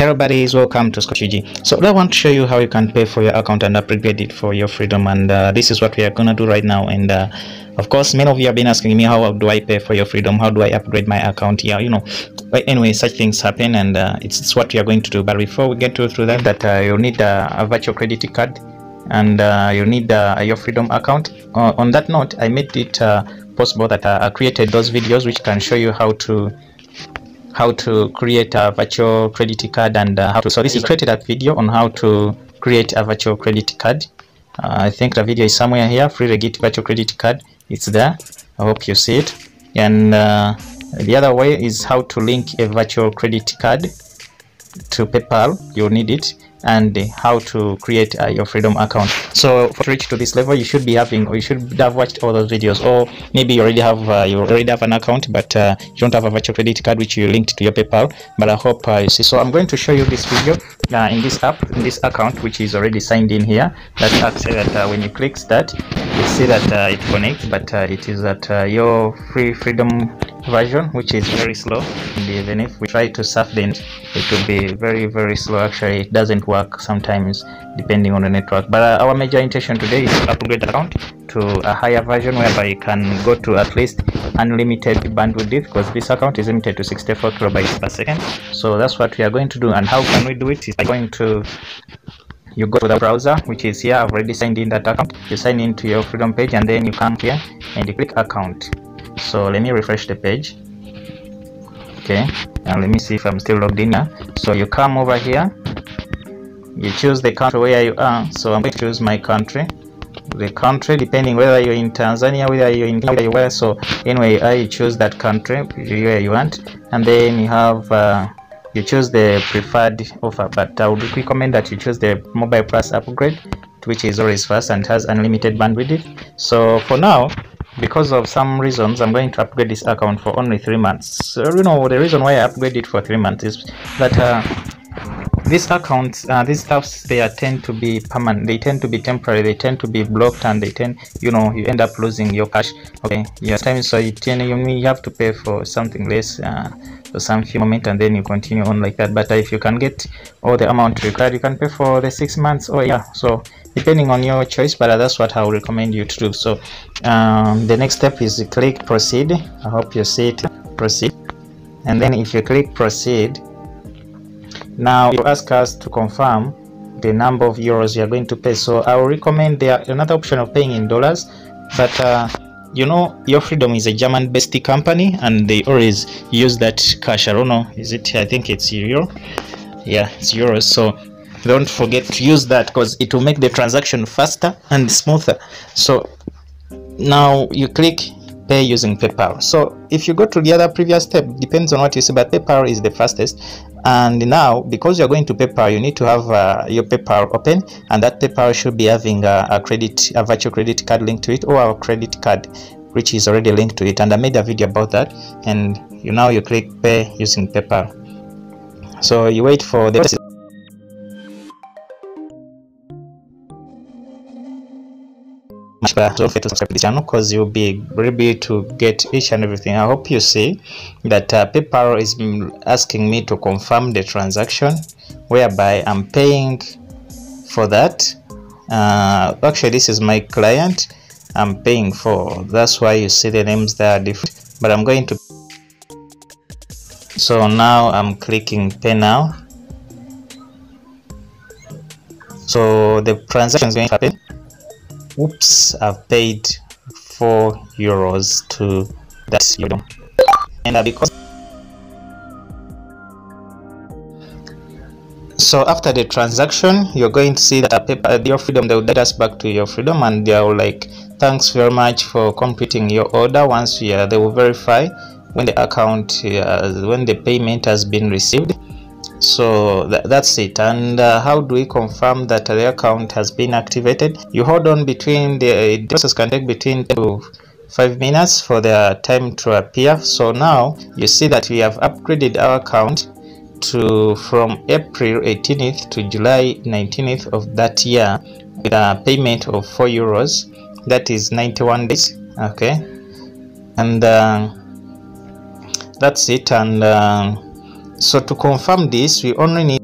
Hello buddies, welcome to ScotUG. So I want to show you how you can pay for your account and upgrade it for your freedom, and this is what we are gonna do right now. And of course, many of you have been asking me, how do I pay for your freedom? How do I upgrade my account? Yeah, you know, but anyway, such things happen, and it's what we are going to do. But before we get through that, you'll need a virtual credit card, and you'll need your freedom account. On that note, I made it possible that I created those videos which can show you how to create a virtual credit card and how to. So this is created a video on how to create a virtual credit card. I think the video is somewhere here. Free Regit virtual credit card. It's there. I hope you see it. And the other way is how to link a virtual credit card to PayPal. You'll need it. And how to create your freedom account. So to reach to this level, you should be having, or you should have watched all those videos, or maybe you already have an account, but you don't have a virtual credit card which you linked to your PayPal. But I hope you see. So I'm going to show you this video in this app, in this account which is already signed in here. That app says that when you click that, you see that it connects, but it is at your freedom version, which is very slow. And even if we try to surf the net, it will be very slow. Actually, it doesn't work sometimes depending on the network. But our major intention today is to upgrade the account to a higher version whereby you can go to at least unlimited bandwidth, because this account is limited to 64 kilobytes per second. So that's what we are going to do. And how can we do it is by going to, you go to the browser which is here. I've already signed in that account. You sign into your freedom page, and then you come here and you click account. So let me refresh the page. Okay, and let me see if I'm still logged in now. So you come over here, you choose the country where you are. So I'm going to choose my country, the country, depending whether you're in Tanzania, whether you're in Kenya, where. So anyway, I choose that country where you want, and then you have you choose the preferred offer, but I would recommend that you choose the Mobile Plus upgrade, which is always fast and has unlimited bandwidth. So for now, because of some reasons, I'm going to upgrade this account for only 3 months. So, you know, the reason why I upgrade it for 3 months is that these accounts, these apps, they tend to be permanent. They tend to be temporary. They tend to be blocked, and they tend, you know, you end up losing your cash. Okay, your time. So you have to pay for something less for some few moment, and then you continue on like that. But if you can get all the amount required, you can pay for the 6 months. Or yeah, so depending on your choice, but that's what I would recommend you to do. So the next step is click proceed. I hope you see it, proceed. And then if you click proceed, now you ask us to confirm the number of euros you are going to pay. So I will recommend there another option of paying in dollars, but you know, Your Freedom is a German-based company, and they always use that cash. I don't know, is it? I think it's euro. Yeah, it's euros. So don't forget to use that, because it will make the transaction faster and smoother. So now you click pay using PayPal. So if you go to the other previous step, depends on what you see, but PayPal is the fastest. And now, because you're going to PayPal, you need to have your PayPal open, and that PayPal should be having a virtual credit card linked to it, or a credit card which is already linked to it. And I made a video about that. And you now you click pay using PayPal. So you wait for the Don't forget to subscribe to this channel, because you'll be ready to get each and everything. I hope you see that PayPal is asking me to confirm the transaction whereby I'm paying for that. Actually, this is my client I'm paying for. That's why you see the names there are different. But I'm going to. So now I'm clicking pay now. So the transaction is going to happen. Oops, I've paid €4 to that freedom, and because so after the transaction, you're going to see that Your Freedom, they will get us back to Your Freedom, and they are like, thanks very much for completing your order. Once they will verify when the account, when the payment has been received. So that's it. And how do we confirm that the account has been activated? You hold on between the process can take between 2 to 5 minutes for the time to appear. So now you see that we have upgraded our account to from April 18th to July 19th of that year with a payment of €4. That is 91 days. Okay, and that's it. And so to confirm this, we only need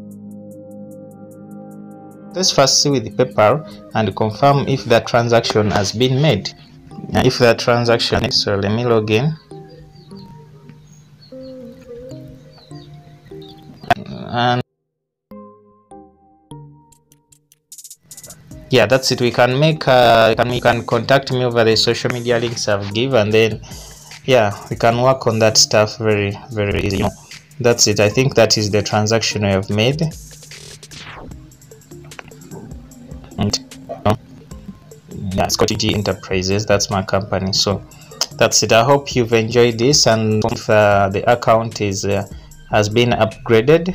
Let's first see with PayPal and confirm if the transaction has been made. If the transaction is, so let me log in. And yeah, that's it. We can make you can contact me over the social media links I've given, and then yeah, we can work on that stuff very, very easily. That's it. I think that is the transaction we have made. Yeah, Scott G Enterprises, that's my company. So that's it. I hope you've enjoyed this, and if the account is has been upgraded.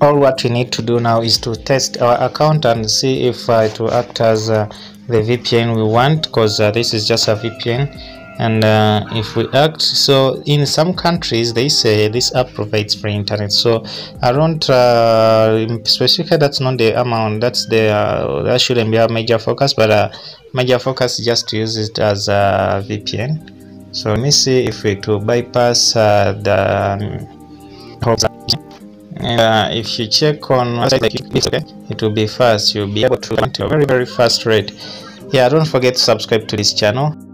All what we need to do now is to test our account and see if it will act as the VPN we want, because this is just a VPN. And if we act, so in some countries they say this app provides free internet, so around specifically that's not the amount, that's the that shouldn't be a major focus, but major focus just to use it as a VPN. So let me see if it will bypass the and if you check on it will be fast. You'll be able to at a very, very fast rate. Yeah, don't forget to subscribe to this channel.